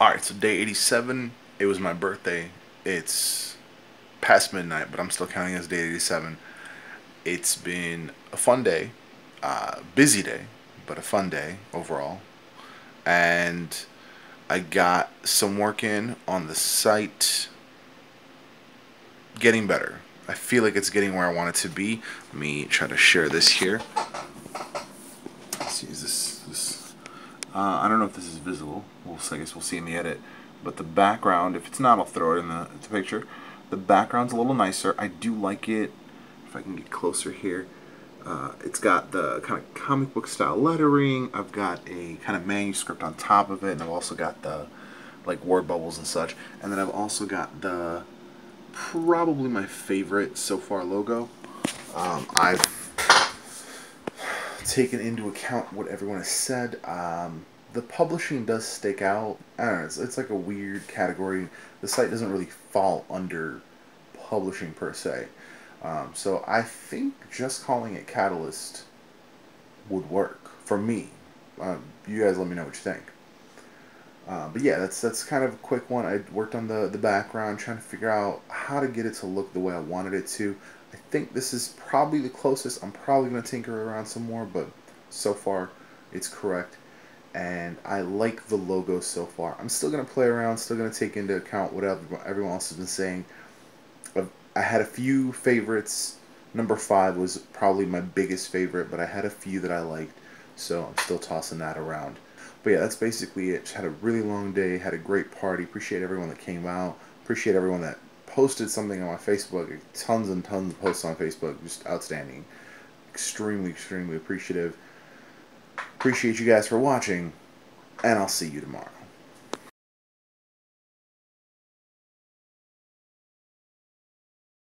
Alright, so day 87, it was my birthday. It's past midnight, but I'm still counting as day 87. It's been a fun day, busy day, but a fun day overall. And I got some work in on the site, getting better. I feel like it's getting where I want it to be. Let me try to share this here. Let's see, is this I don't know if this is visible. I guess we'll see in the edit. But the background, if it's not, I'll throw it in the picture. The background's a little nicer. I do like it. If I can get closer here. It's got the kind of comic book style lettering. I've got a kind of manuscript on top of it. And I've also got the like word bubbles and such. And then I've also got the probably my favorite so far logo. I've taken into account what everyone has said. The publishing does stick out. I don't know, it's like a weird category. The site doesn't really fall under publishing per se. So I think just calling it Catalyst would work for me. You guys let me know what you think. But yeah, that's kind of a quick one. I worked on the background, trying to figure out how to get it to look the way I wanted it to. I think this is probably the closest. I'm probably going to tinker around some more, but so far it's correct. And I like the logo so far. I'm still going to play around, still going to take into account what everyone else has been saying. I had a few favorites. Number 5 was probably my biggest favorite, but I had a few that I liked, so I'm still tossing that around. But yeah, that's basically it. Just had a really long day, had a great party. Appreciate everyone that came out. Appreciate everyone that posted something on my Facebook. Tons and tons of posts on Facebook. Just outstanding. Extremely, extremely appreciative. Appreciate you guys for watching, and I'll see you tomorrow.